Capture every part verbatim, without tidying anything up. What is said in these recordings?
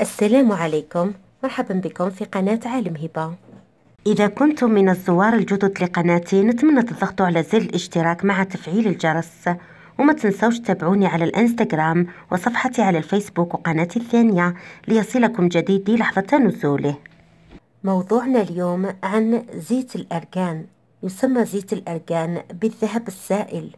السلام عليكم، مرحبا بكم في قناة عالم هبة. إذا كنتم من الزوار الجدد لقناتي نتمنى تضغطوا على زر الاشتراك مع تفعيل الجرس، وما تنسوش تتابعوني على الانستغرام وصفحتي على الفيسبوك وقناتي الثانية ليصلكم جديدي لحظة نزوله. موضوعنا اليوم عن زيت الأرجان. يسمى زيت الأرجان بالذهب السائل،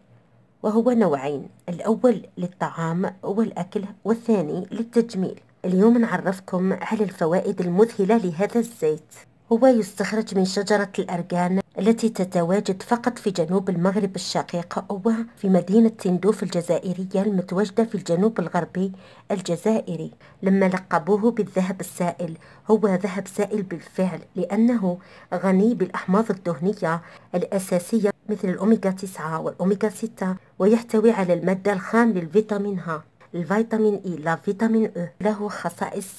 وهو نوعين، الأول للطعام والأكل والثاني للتجميل. اليوم نعرفكم على الفوائد المذهلة لهذا الزيت. هو يستخرج من شجرة الأرجان التي تتواجد فقط في جنوب المغرب الشقيق وفي مدينة تندوف الجزائرية المتواجدة في الجنوب الغربي الجزائري. لما لقبوه بالذهب السائل، هو ذهب سائل بالفعل لأنه غني بالأحماض الدهنية الأساسية مثل الأوميغا تسعة والأوميغا ستة، ويحتوي على المادة الخام للفيتامين ها، الفيتامين إي، لا فيتامين أو. له خصائص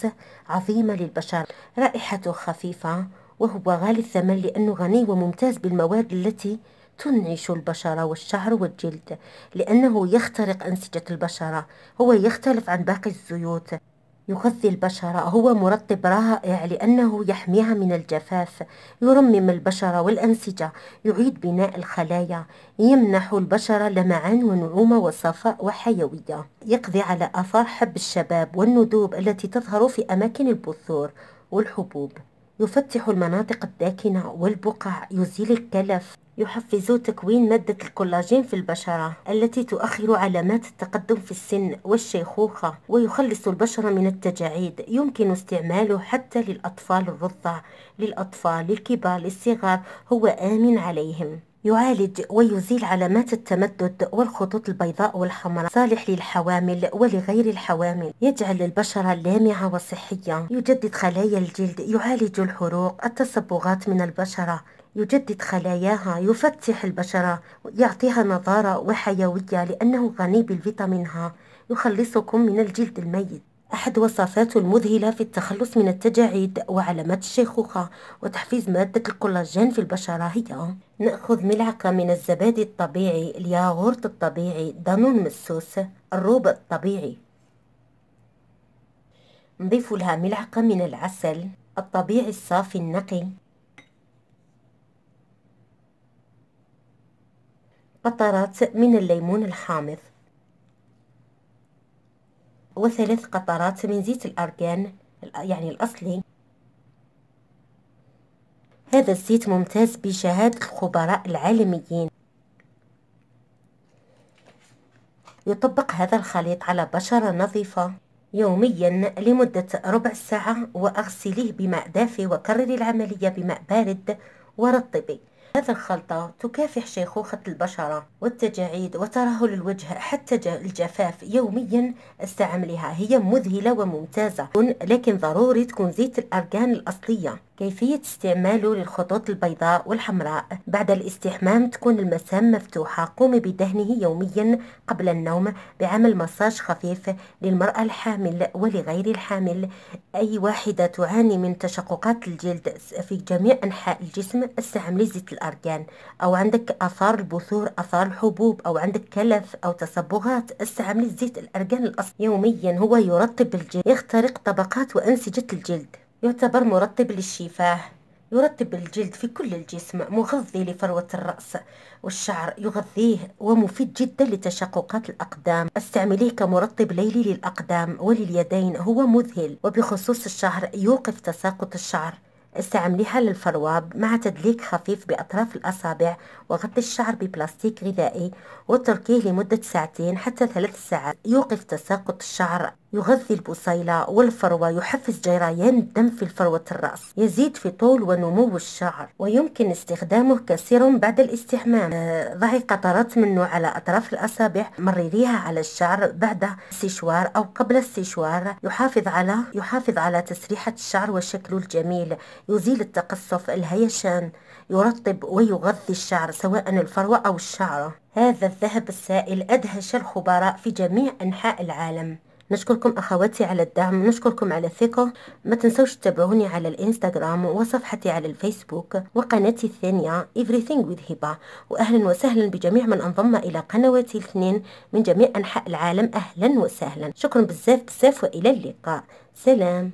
عظيمة للبشرة، رائحته خفيفة وهو غالي الثمن لأنه غني وممتاز بالمواد التي تنعش البشرة والشعر والجلد، لأنه يخترق أنسجة البشرة. هو يختلف عن باقي الزيوت، يغذي البشرة، هو مرطب رائع لأنه يحميها من الجفاف، يرمم البشرة والأنسجة، يعيد بناء الخلايا، يمنح البشرة لمعان ونعومة وصفاء وحيوية، يقضي على آثار حب الشباب والندوب التي تظهر في أماكن البثور والحبوب، يفتح المناطق الداكنة والبقع، يزيل الكلف، يحفز تكوين مادة الكولاجين في البشرة التي تؤخر علامات التقدم في السن والشيخوخة، ويخلص البشرة من التجاعيد. يمكن استعماله حتى للأطفال الرضع، للأطفال، للكبار، للصغار، هو آمن عليهم. يعالج ويزيل علامات التمدد والخطوط البيضاء والحمراء، صالح للحوامل ولغير الحوامل، يجعل البشرة لامعة وصحية، يجدد خلايا الجلد، يعالج الحروق، التصبغات من البشرة، يجدد خلاياها، يفتح البشرة، يعطيها نضارة وحيوية لأنه غني بالفيتامين ها، يخلصكم من الجلد الميت. أحد وصفاته المذهلة في التخلص من التجاعيد وعلامات الشيخوخة وتحفيز مادة الكولاجين في البشرة هي نأخذ ملعقة من الزبادي الطبيعي، الياغورت الطبيعي، دانون مسوس، الروب الطبيعي، نضيف لها ملعقة من العسل الطبيعي الصافي النقي، قطرات من الليمون الحامض، وثلاث قطرات من زيت الأرجان يعني الأصلي. هذا الزيت ممتاز بشهادة الخبراء العالميين. يطبق هذا الخليط على بشرة نظيفة يوميا لمدة ربع ساعة، وأغسليه بماء دافئ وكرر العملية بماء بارد ورطبي. هذا الخلطة تكافح شيخوخة البشرة والتجاعيد وترهل الوجه حتى الجفاف. يوميا استعملها، هي مذهلة وممتازة، لكن ضروري تكون زيت الأرجان الأصلية. كيفية استعماله للخطوط البيضاء والحمراء: بعد الاستحمام تكون المسام مفتوحة، قومي بدهنه يوميا قبل النوم بعمل مساج خفيف للمرأة الحامل ولغير الحامل، أي واحدة تعاني من تشققات الجلد في جميع أنحاء الجسم استعملي زيت الأرجان. أو عندك آثار البثور، آثار الحبوب، أو عندك كلف أو تصبغات، استعملي زيت الأرجان الأصلي يوميا. هو يرطب الجلد، يخترق طبقات وأنسجة الجلد، يعتبر مرطب للشفاه، يرطب الجلد في كل الجسم، مغذي لفروة الرأس والشعر، يغذيه، ومفيد جدا لتشققات الأقدام. استعمليه كمرطب ليلي للأقدام ولليدين، هو مذهل، وبخصوص الشعر يوقف تساقط الشعر. استعمليها للفرواب مع تدليك خفيف بأطراف الأصابع، وغطي الشعر ببلاستيك غذائي وتركيه لمدة ساعتين حتى ثلاث ساعات، يوقف تساقط الشعر، يغذي البصيلة والفروة، يحفز جريان الدم في فروة الرأس، يزيد في طول ونمو الشعر، ويمكن استخدامه كسيروم بعد الاستحمام. ضعي قطرات منه على أطراف الأصابع، مرريها على الشعر بعد استشوار أو قبل استشوار، يحافظ على يحافظ على تسريحة الشعر وشكله الجميل، يزيل التقصف، الهيشان، يرطب ويغذي الشعر سواء الفروة أو الشعر. هذا الذهب السائل أدهش الخبراء في جميع أنحاء العالم. نشكركم أخواتي على الدعم، نشكركم على الثقة. ما تنسوش تتابعوني على الإنستغرام وصفحتي على الفيسبوك وقناتي الثانية Everything with Hiba. وأهلا وسهلا بجميع من انضم إلى قنواتي الاثنين من جميع أنحاء العالم، أهلا وسهلا. شكرا بزاف بزاف وإلى اللقاء، سلام.